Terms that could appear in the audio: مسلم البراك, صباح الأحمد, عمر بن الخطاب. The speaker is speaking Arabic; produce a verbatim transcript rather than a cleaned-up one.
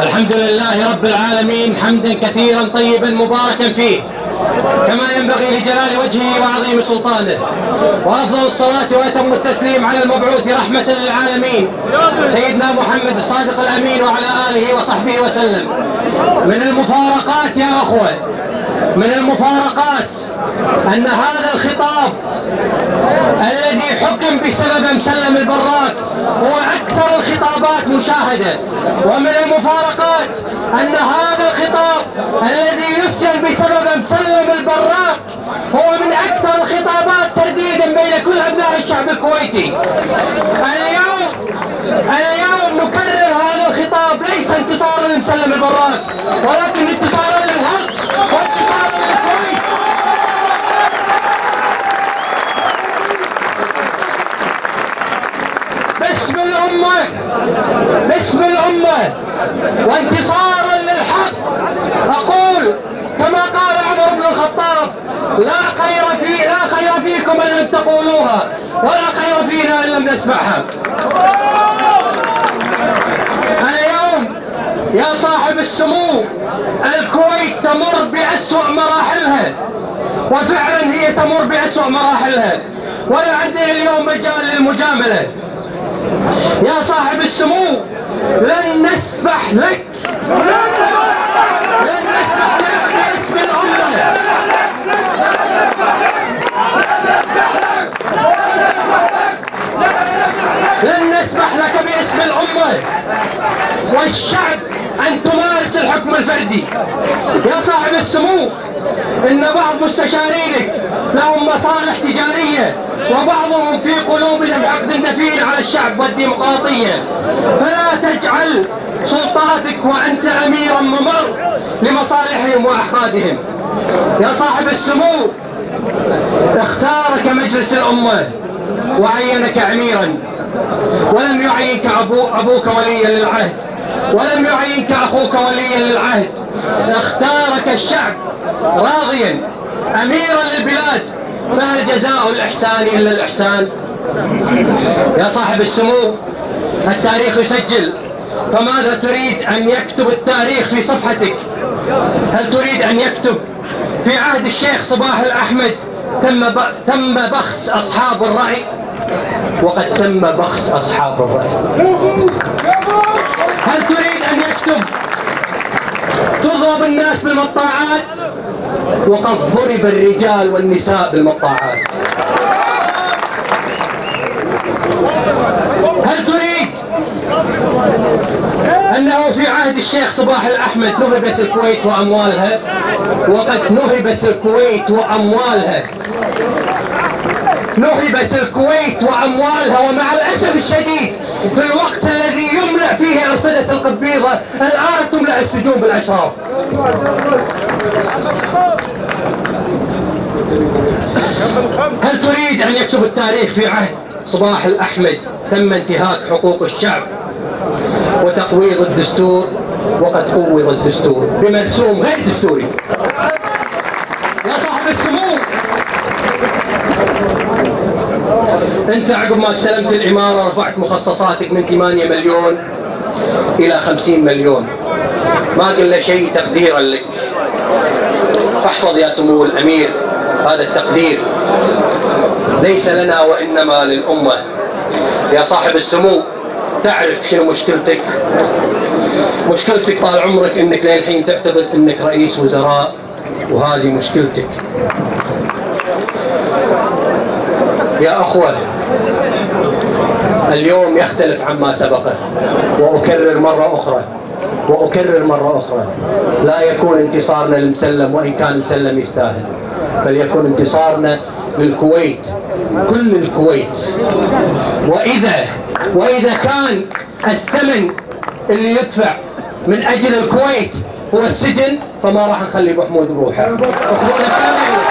الحمد لله رب العالمين حمدا كثيرا طيبا مباركا فيه كما ينبغي لجلال وجهه وعظيم سلطانه، وأفضل الصلاة وأتم التسليم على المبعوث رحمة للعالمين سيدنا محمد الصادق الأمين وعلى آله وصحبه وسلم. من المفارقات يا أخوة، من المفارقات أن هذا الخطاب الذي حكم بسبب مسلم البراك هو أكثر الخطابات مشاهدة، ومن المفارقات أن هذا الخطاب الذي يسجل بسبب مسلم البراك هو من أكثر الخطابات ترديدا بين كل أبناء الشعب الكويتي. اليوم اليوم نكرر هذا الخطاب ليس انتصارا لمسلم البراك ولكن انتصارا للحق وانتصارا للكويت. باسم الأمة، باسم الأمة وانتصارا للحق أقول كما قال عمر بن الخطاب: لا خير في لا خير فيكم أن لم تقولوها ولا خير فينا أن لم نسمعها. اليوم يا صاحب السمو الكويت تمر بأسوأ مراحلها، وفعلا هي تمر بأسوأ مراحلها، ولا عندنا اليوم مجال للمجاملة. يا صاحب السمو لن نسمح لك، لن نسمح لك باسم الأمة، لن نسمح لك باسم الأمة والشعب أن تمارس الحكم الفردي. يا صاحب السمو إن بعض مستشارينك لهم مصالح تجارية وبعضهم في قلوبهم عقد نفير على الشعب والديمقراطية، فلا تجعل سلطاتك وأنت أميرا ممر لمصالحهم وأحقادهم. يا صاحب السمو اختارك مجلس الأمة وعينك أميرا، ولم يعينك أبو أبوك وليا للعهد، ولم يعينك أخوك وليا للعهد، اختارك الشعب راضيا أميرا للبلاد، فهل جزاء الإحسان إلا الإحسان؟ يا صاحب السمو التاريخ يسجل، فماذا تريد أن يكتب التاريخ في صفحتك؟ هل تريد أن يكتب في عهد الشيخ صباح الأحمد تم تم بخس أصحاب الرأي؟ وقد تم بخس أصحاب الرأي. هل تريد أن يكتب تضرب الناس بالمطاعات؟ وقد ضرب الرجال والنساء بالمطاعات. هل تريد أنه في عهد الشيخ صباح الأحمد نهبت الكويت وأموالها؟ وقد نهبت الكويت وأموالها، نهبت الكويت وأموالها، ومع الأسف الشديد في الوقت الذي يملأ فيه أرصدة القبيضة الآن تملأ السجون بالأشراف. هل تريد أن يكتب التاريخ في عهد صباح الأحمد تم انتهاك حقوق الشعب وتقويض الدستور؟ وقد قوض الدستور بمرسوم غير دستوري. يا صاحب السمو أنت عقب ما استلمت الإمارة رفعت مخصصاتك من ثمانية مليون إلى خمسين مليون، ما قلنا شيء تقديرا لك. احفظ يا سمو الأمير هذا التقدير ليس لنا وإنما للأمة. يا صاحب السمو تعرف شنو مشكلتك؟ مشكلتك طال عمرك انك للحين تعتقد انك رئيس وزراء، وهذه مشكلتك. يا أخوة اليوم يختلف عما سبقه، وأكرر مرة أخرى وأكرر مرة أخرى لا يكون انتصارنا لمسلم وإن كان مسلم يستاهل، بل يكون انتصارنا للكويت، كل الكويت. وإذا وإذا كان الثمن اللي يدفع من أجل الكويت هو السجن، فما راح نخلي أبو حمود بروحه.